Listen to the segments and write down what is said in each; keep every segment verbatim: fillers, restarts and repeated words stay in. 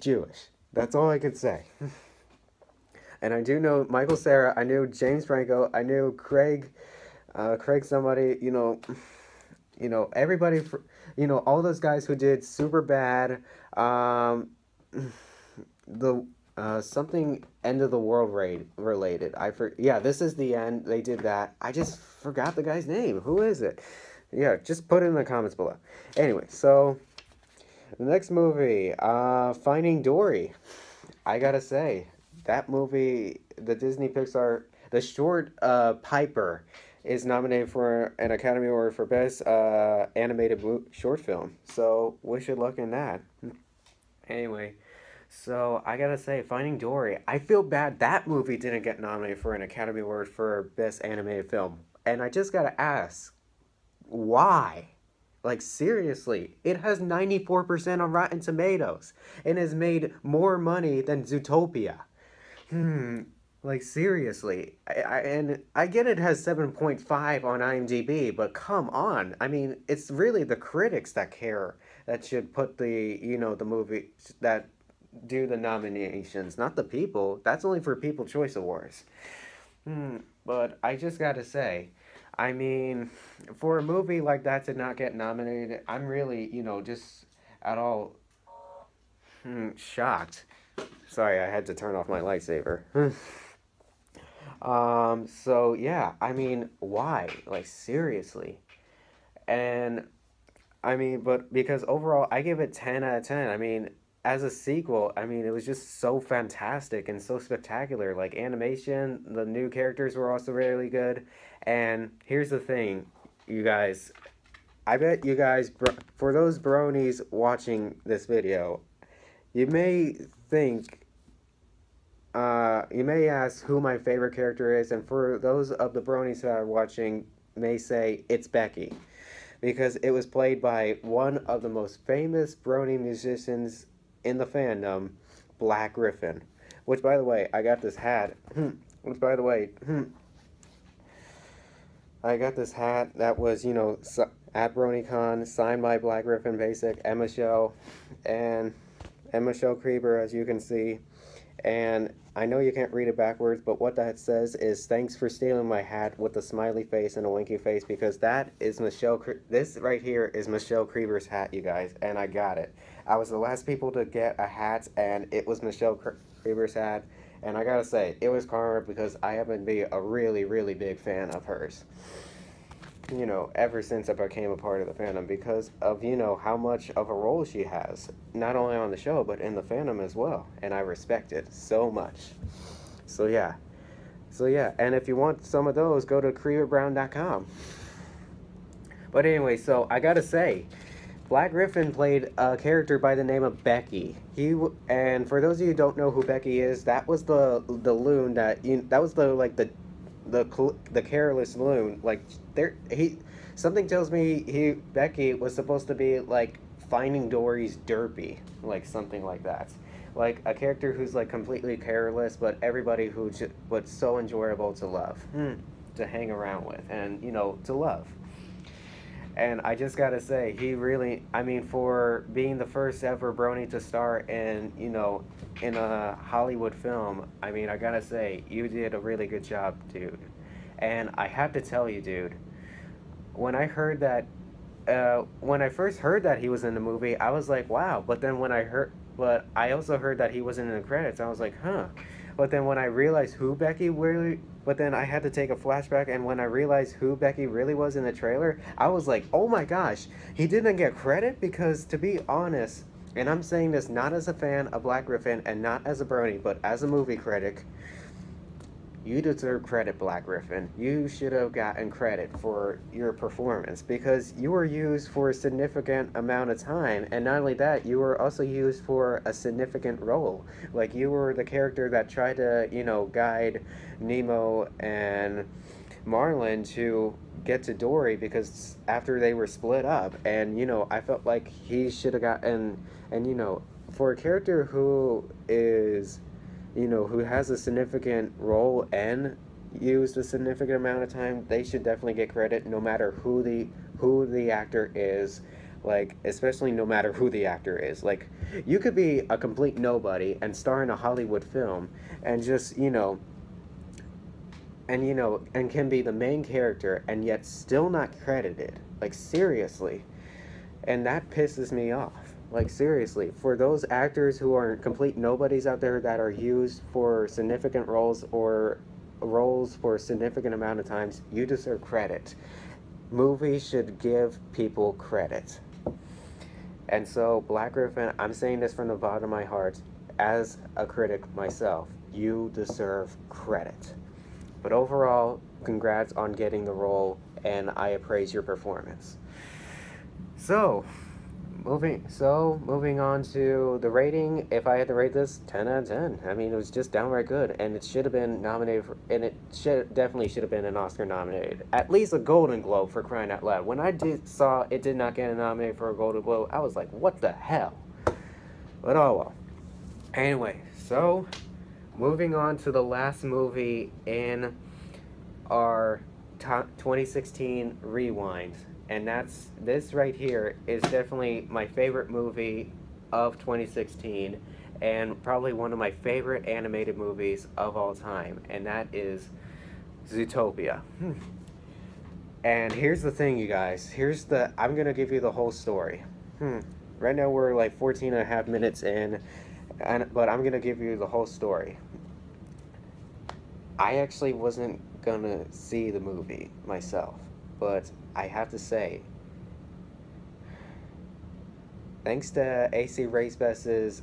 Jewish. That's all I could say. And I do know Michael Cera, I knew James Franco, I knew Craig, uh, Craig somebody, you know, you know, everybody, for, you know, all those guys who did Superbad, um, the, uh, something End of the World raid related, I, for, yeah, This Is the End, they did that, I just forgot the guy's name, who is it? Yeah, just put it in the comments below. Anyway, so, the next movie, uh, Finding Dory. I gotta say, that movie, the Disney Pixar, the short, uh, Piper, is nominated for an Academy Award for Best, uh, Animated Short Film. So, wish it luck in that. Anyway, so, I gotta say, Finding Dory, I feel bad that movie didn't get nominated for an Academy Award for Best Animated Film. And I just gotta ask, why? Like, seriously, it has ninety-four percent on Rotten Tomatoes and has made more money than Zootopia. Hmm, like, seriously. I, I, and I get it has seven point five on I M D B, but come on. I mean, it's really the critics that care that should put the, you know, the movie that do the nominations, not the people. That's only for People Choice Awards. Hmm, but I just gotta say, I mean, for a movie like that to not get nominated, I'm really, you know, just at all hmm, shocked. Sorry, I had to turn off my lightsaber. um, so, yeah, I mean, why? Like, seriously. And, I mean, but because overall, I give it ten out of ten. I mean, as a sequel, I mean, it was just so fantastic and so spectacular. Like, animation, the new characters were also really good. And here's the thing, you guys. I bet you guys, for those bronies watching this video, you may think, uh, you may ask who my favorite character is. And for those of the bronies that are watching, may say, it's Becky. Because it was played by one of the most famous brony musicians in the fandom, Black Gryph0n. Which, by the way, I got this hat. Which, by the way, I got this hat that was, you know, at BronyCon, signed by Black Gryph0n Basic, and Michelle, and, and Michelle Creber, as you can see. And I know you can't read it backwards, but what that says is, thanks for stealing my hat with a smiley face and a winky face, because that is Michelle, Cre this right here is Michelle Creber's hat, you guys, and I got it. I was the last people to get a hat, and it was Michelle Creber's hat. And I gotta say, it was karma, because I happen to be a really, really big fan of hers. You know, ever since I became a part of the fandom, because of, you know, how much of a role she has. Not only on the show, but in the fandom as well. And I respect it so much. So, yeah. So, yeah. And if you want some of those, go to Creber Brown dot com. But anyway, so I gotta say, Black Gryph0n played a character by the name of Becky. He and for those of you who don't know who Becky is, that was the the loon that you, that was the like the the the careless loon. Like there he something tells me he Becky was supposed to be like Finding Dory's Derpy, like something like that. Like a character who's like completely careless, but everybody who just but so enjoyable to love, hmm, to hang around with, and you know, to love. And I just gotta say, he really, I mean, for being the first ever brony to star in, you know, in a Hollywood film, I mean, I gotta say, you did a really good job, dude. And I have to tell you, dude, when I heard that, uh, when I first heard that he was in the movie, I was like, wow. But then when I heard, but I also heard that he wasn't in the credits, I was like, huh. But then when I realized who Becky really, but then I had to take a flashback, and when I realized who Becky really was in the trailer, I was like, oh my gosh, he didn't get credit? Because to be honest, and I'm saying this not as a fan of Black Gryph0n and not as a brony, but as a movie critic, you deserve credit, Black Gryph0n. You should have gotten credit for your performance, because you were used for a significant amount of time, and not only that, you were also used for a significant role. Like, you were the character that tried to, you know, guide Nemo and Marlin to get to Dory, because after they were split up, and, you know, I felt like he should have gotten, and, you know, for a character who is, you know, who has a significant role and used a significant amount of time, they should definitely get credit, no matter who the who the actor is, like, especially no matter who the actor is. Like, you could be a complete nobody and star in a Hollywood film and just, you know, and, you know, and can be the main character and yet still not credited. Like, seriously. And that pisses me off. Like, seriously, for those actors who are complete nobodies out there that are used for significant roles or roles for a significant amount of times, you deserve credit. Movies should give people credit. And so, Black Gryph zero n, I'm saying this from the bottom of my heart, as a critic myself, you deserve credit. But overall, congrats on getting the role, and I appraise your performance. So... Moving so moving on to the rating. If I had to rate this, ten out of ten. I mean, it was just downright good, and it should have been nominated for, and it should definitely should have been an Oscar nominated, at least a Golden Globe, for crying out loud. When I did saw it did not get nominated for a Golden Globe, I was like, what the hell? But oh well. Anyway, so moving on to the last movie in our twenty sixteen rewind. And that's, this right here is definitely my favorite movie of twenty sixteen, and probably one of my favorite animated movies of all time, and that is Zootopia. Hmm. And here's the thing, you guys. Here's the, I'm gonna give you the whole story. Hmm. Right now we're like fourteen and a half minutes in, and, but I'm gonna give you the whole story. I actually wasn't gonna see the movie myself, but I have to say, thanks to ACRacebest's,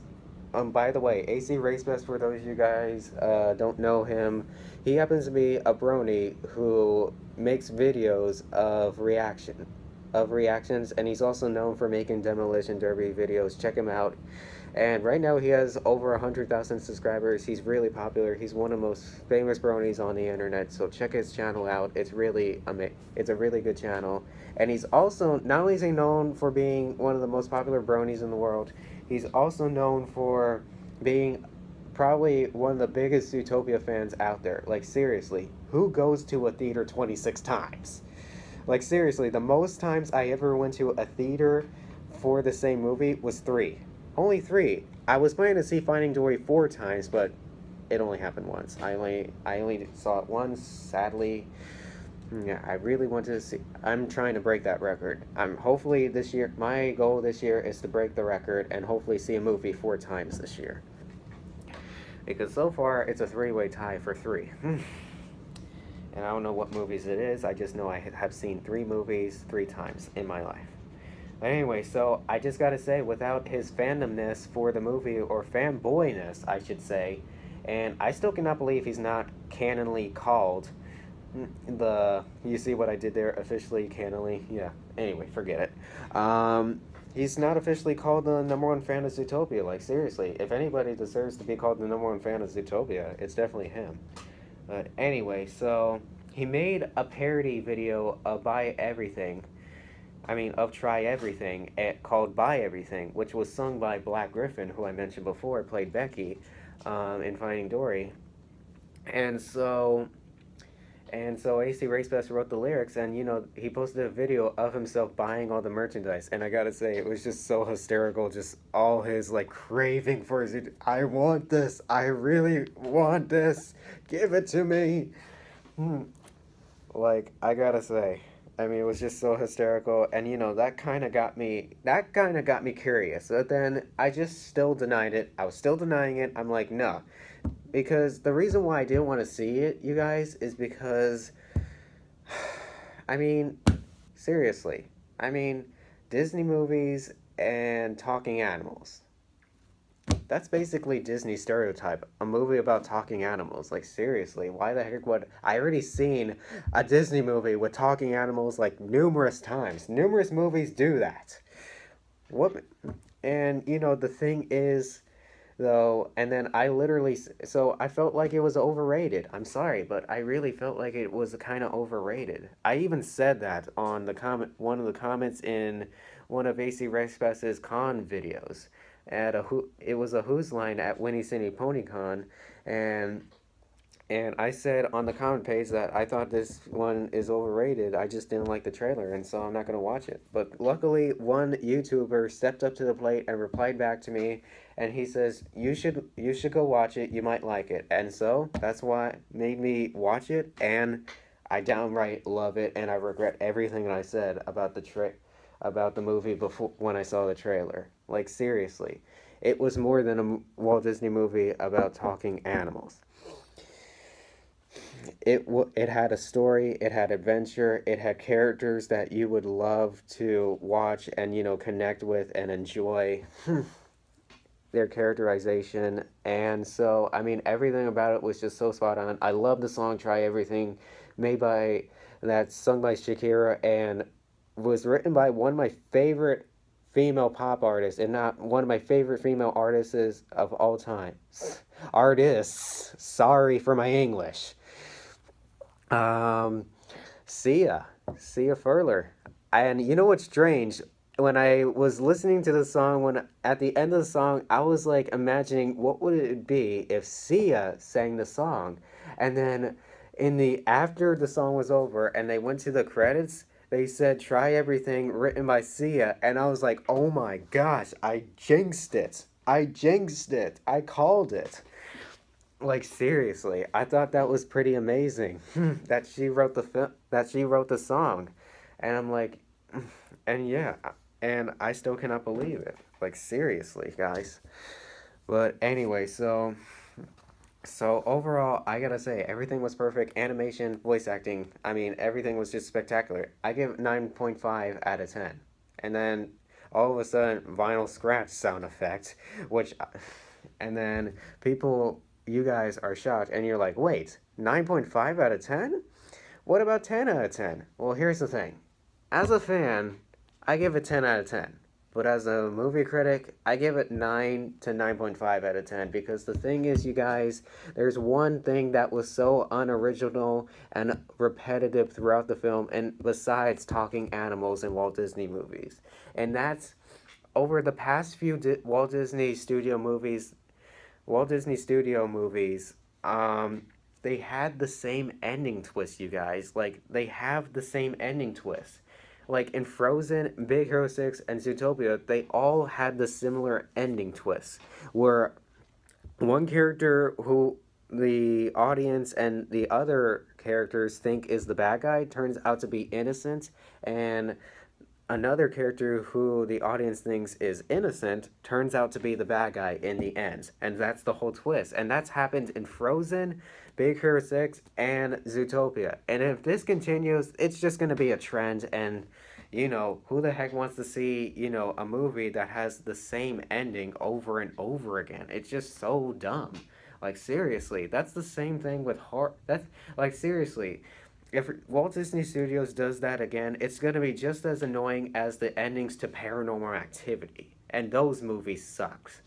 um, by the way, ACRacebest, for those of you guys uh, don't know him, he happens to be a brony who makes videos of reaction, of reactions, and he's also known for making Demolition Derby videos. Check him out. And right now he has over one hundred thousand subscribers. He's really popular. He's one of the most famous bronies on the internet, so check his channel out. It's really ama it's a really good channel. And he's also, not only is he known for being one of the most popular bronies in the world, he's also known for being probably one of the biggest Zootopia fans out there. Like, seriously, who goes to a theater twenty-six times? Like, seriously, the most times I ever went to a theater for the same movie was three. Only three. I was planning to see Finding Dory four times, but it only happened once. I only, I only saw it once, sadly. Yeah, I really wanted to see... I'm trying to break that record. I'm hopefully this year... My goal this year is to break the record and hopefully see a movie four times this year. Because so far, it's a three-way tie for three. And I don't know what movies it is. I just know I have seen three movies three times in my life. But anyway, so I just gotta say, without his fandomness for the movie, or fanboyness, I should say, and I still cannot believe he's not canonly called the, you see what I did there, officially, canonly, yeah, anyway, forget it. Um, he's not officially called the number one fan of Zootopia. Like, seriously, if anybody deserves to be called the number one fan of Zootopia, it's definitely him. But anyway, so he made a parody video of Buy Everything, I mean, of Try Everything, at, called Buy Everything, which was sung by Black Gryph zero n, who I mentioned before, played Becky um, in Finding Dory. And so, and so ACRacebest wrote the lyrics, and, you know, he posted a video of himself buying all the merchandise. And I gotta say, it was just so hysterical, just all his, like, craving for his, I want this, I really want this, give it to me. Hmm. Like, I gotta say. I mean, it was just so hysterical, and, you know, that kind of got me, that kind of got me curious, but then I just still denied it. I was still denying it. I'm like, no, because the reason why I didn't want to see it, you guys, is because, I mean, seriously, I mean, Disney movies and talking animals. That's basically Disney stereotype, a movie about talking animals. Like, seriously, why the heck would... I already seen a Disney movie with talking animals, like, numerous times. Numerous movies do that. What? And, you know, the thing is, though, and then I literally... So, I felt like it was overrated. I'm sorry, but I really felt like it was kind of overrated. I even said that on the comment, one of the comments in one of ACRacebest's con videos. At a who it was a Who's line at Winnie City PonyCon, and And I said on the comment page that I thought this one is overrated. I just didn't like the trailer, and so I'm not going to watch it. But luckily, one YouTuber stepped up to the plate and replied back to me, and he says, you should you should go watch it. You might like it. And so that's why made me watch it, and I downright love it, and I regret everything that I said about the tra about the movie before when I saw the trailer. Like, seriously. It was more than a Walt Disney movie about talking animals. It w it had a story, it had adventure, it had characters that you would love to watch and, you know, connect with and enjoy their characterization. And so, I mean, everything about it was just so spot on. I love the song Try Everything, made by, that's sung by Shakira, and was written by one of my favorite female pop artists, and not one of my favorite female artists of all time. Artists. Sorry for my English. Um, Sia, Sia Furler. And you know what's strange? When I was listening to the song, when at the end of the song, I was like imagining what would it be if Sia sang the song. And then in the, after the song was over and they went to the credits, they said, Try Everything, written by Sia. And I was like, oh my gosh, I jinxed it. I jinxed it. I called it. Like, seriously, I thought that was pretty amazing that she wrote the film, that she wrote the song. And I'm like, and yeah, and I still cannot believe it. Like, seriously, guys. But anyway, so so overall, I gotta say, everything was perfect. Animation, voice acting, I mean, everything was just spectacular. I give it nine point five out of ten. And then all of a sudden, vinyl scratch sound effect, which, and then people, you guys are shocked, and you're like, wait, nine point five out of ten? What about ten out of ten? Well, here's the thing. As a fan, I give it ten out of ten. But as a movie critic, I give it nine to nine point five out of ten. Because the thing is, you guys, there's one thing that was so unoriginal and repetitive throughout the film, and besides talking animals in Walt Disney movies. And that's, over the past few Di- Walt Disney Studio movies, Walt Disney Studio movies, um, they had the same ending twist, you guys. Like, they have the same ending twist. Like, in Frozen, Big Hero six, and Zootopia, they all had the similar ending twists, where one character who the audience and the other characters think is the bad guy turns out to be innocent, and another character who the audience thinks is innocent turns out to be the bad guy in the end. And that's the whole twist. And that's happened in Frozen, Big Hero six, and Zootopia. And if this continues, it's just going to be a trend. And, you know, who the heck wants to see, you know, a movie that has the same ending over and over again? It's just so dumb. Like, seriously, that's the same thing with horror. That's, like, seriously. If Walt Disney Studios does that again, it's going to be just as annoying as the endings to Paranormal Activity. And those movies sucks.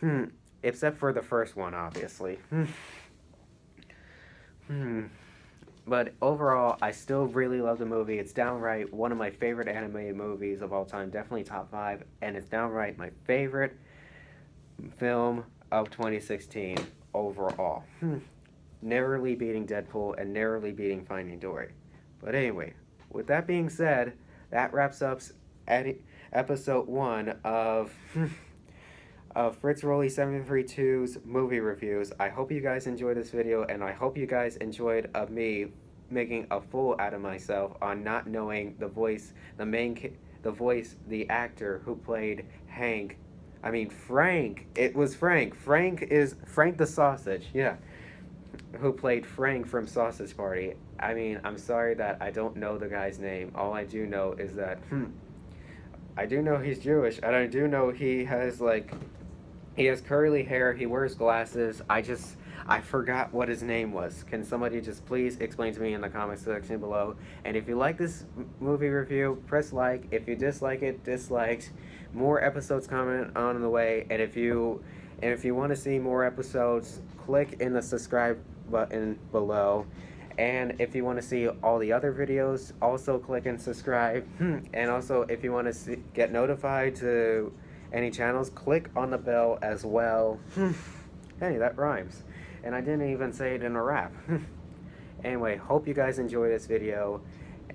Hmm. Except for the first one, obviously. Hmm. Hmm. But overall, I still really love the movie. It's downright one of my favorite animated movies of all time. Definitely top five. And it's downright my favorite film of twenty sixteen overall. Hmm. Narrowly beating Deadpool and narrowly beating Finding Dory. But anyway, with that being said, that wraps up edi episode one of of Fritz Rolle seven three two's movie reviews. I hope you guys enjoyed this video, and I hope you guys enjoyed of me making a fool out of myself on not knowing the voice, the main, the voice, the actor who played Hank. I mean Frank. It was Frank. Frank is Frank the Sausage. Yeah. Who played Frank from Sausage Party. I mean, I'm sorry that I don't know the guy's name. All I do know is that, hmm, I do know he's Jewish, and I do know he has, like, he has curly hair, he wears glasses. I just, I forgot what his name was. Can somebody just please explain to me in the comment section below? And if you like this movie review, press like. If you dislike it, disliked. More episodes coming on the way, and if you... And if you want to see more episodes, click in the subscribe button below. And if you want to see all the other videos, also click and subscribe. And also, if you want to see, get notified to any channels, click on the bell as well. Hey, that rhymes. and I didn't even say it in a rap. Anyway, hope you guys enjoy this video,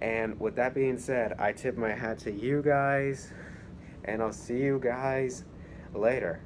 and with that being said, I tip my hat to you guys, and I'll see you guys later.